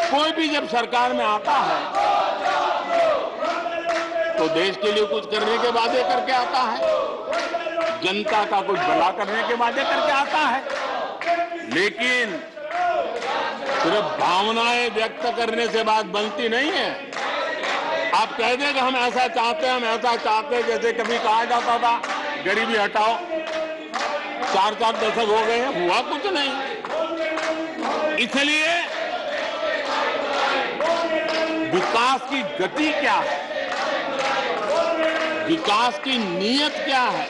कोई भी जब सरकार में आता है तो देश के लिए कुछ करने के वादे करके आता है, जनता का कुछ भला करने के वादे करके आता है, लेकिन सिर्फ भावनाएं व्यक्त करने से बात बनती नहीं है। आप कह दें कि हम ऐसा चाहते हैं, हम ऐसा चाहते हैं, जैसे कभी कहा जाता था गरीबी हटाओ, चार दशक हो गए हैं, हुआ कुछ नहीं। इसलिए विकास की गति क्या है, विकास की नीयत क्या है,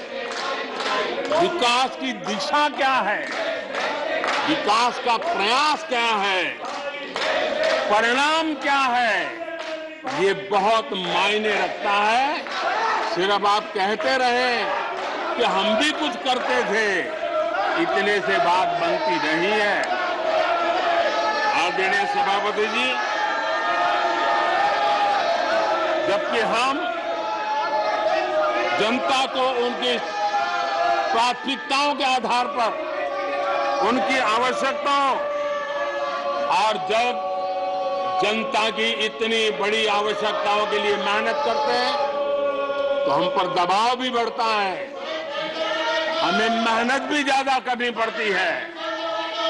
विकास की दिशा क्या है, विकास का प्रयास क्या है, परिणाम क्या है, ये बहुत मायने रखता है। सिर्फ आप कहते रहे कि हम भी कुछ करते थे, इतने से बात बनती नहीं है। आदरणीय सभापति जी, जबकि हम जनता को उनकी प्राथमिकताओं के आधार पर उनकी आवश्यकताओं, और जब जनता की इतनी बड़ी आवश्यकताओं के लिए मेहनत करते हैं तो हम पर दबाव भी बढ़ता है, हमें मेहनत भी ज्यादा करनी पड़ती है,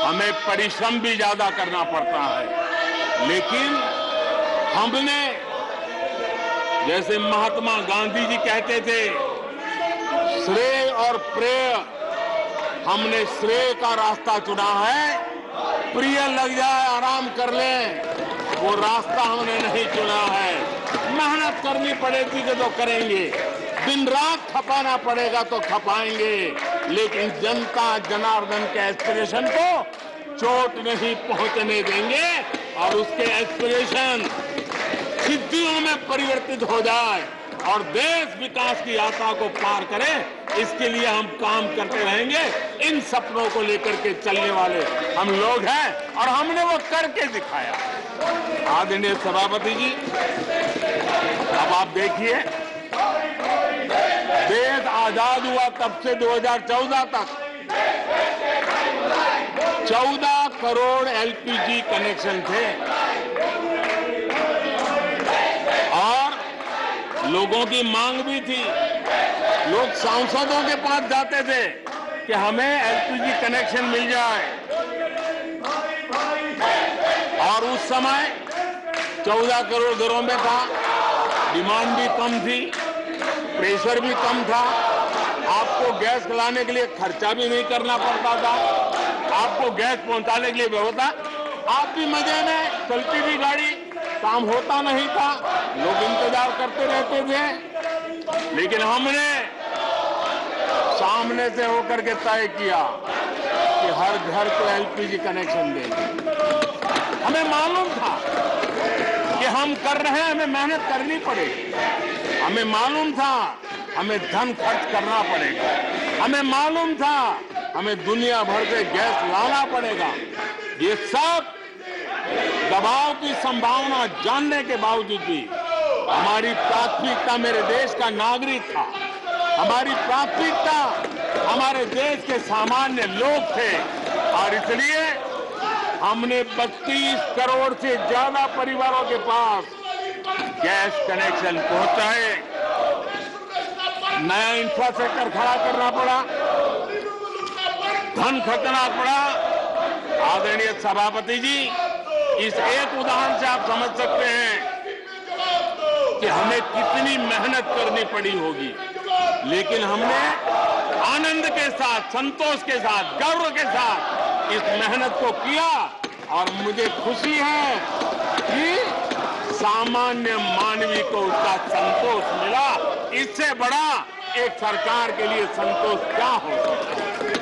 हमें परिश्रम भी ज्यादा करना पड़ता है। लेकिन हमने, जैसे महात्मा गांधी जी कहते थे, श्रेय और प्रेय, हमने श्रेय का रास्ता चुना है, प्रिय लग जाए आराम कर लें, वो रास्ता हमने नहीं चुना है। मेहनत करनी पड़ेगी तो करेंगे, दिन रात खपाना पड़ेगा तो खपाएंगे, लेकिन जनता जनार्दन के एस्पिरेशन को चोट नहीं पहुंचने देंगे, और उसके एस्पिरेशन सिद्धियों में परिवर्तित हो जाए और देश विकास की यात्रा को पार करे, इसके लिए हम काम करते रहेंगे। इन सपनों को लेकर के चलने वाले हम लोग हैं और हमने वो करके दिखाया। आदरणीय सभापति जी, अब आप देखिए, देश आजाद हुआ तब से 2014 तक 14 करोड़ एलपीजी कनेक्शन थे और लोगों की मांग भी थी। लोग सांसदों के पास जाते थे कि हमें एलपीजी कनेक्शन मिल जाए, और उस समय 14 करोड़ घरों में था, डिमांड भी कम थी, प्रेशर भी कम था, आपको गैस लाने के लिए खर्चा भी नहीं करना पड़ता था, आपको गैस पहुंचाने के लिए व्यवस्था, आप भी मजे में, चलती भी गाड़ी, काम होता नहीं था, लोग इंतजार करते रहते थे। लेकिन हमने सामने से होकर के तय किया कि हर घर को एलपीजी कनेक्शन देंगे। हमें मालूम था कि हम कर रहे हैं, हमें मेहनत करनी पड़ेगी, हमें मालूम था हमें धन खर्च करना पड़ेगा, हमें मालूम था हमें दुनिया भर से गैस लाना पड़ेगा। ये सब दबाव की संभावना जानने के बावजूद भी हमारी प्राथमिकता मेरे देश का नागरिक था, हमारी प्राथमिकता हमारे देश के सामान्य लोग थे, और इसलिए हमने 32 करोड़ से ज्यादा परिवारों के पास गैस कनेक्शन पहुंचाए। नया इंफ्रास्ट्रक्चर खड़ा करना पड़ा, धन खर्चना पड़ा। आदरणीय सभापति जी, इस एक उदाहरण से आप समझ सकते हैं कि हमें कितनी मेहनत करनी पड़ी होगी, लेकिन हमने आनंद के साथ, संतोष के साथ, गौरव के साथ इस मेहनत को किया, और मुझे खुशी है कि सामान्य मानवी को उसका संतोष मिला। इससे बड़ा एक सरकार के लिए संतोष क्या हो सकता है।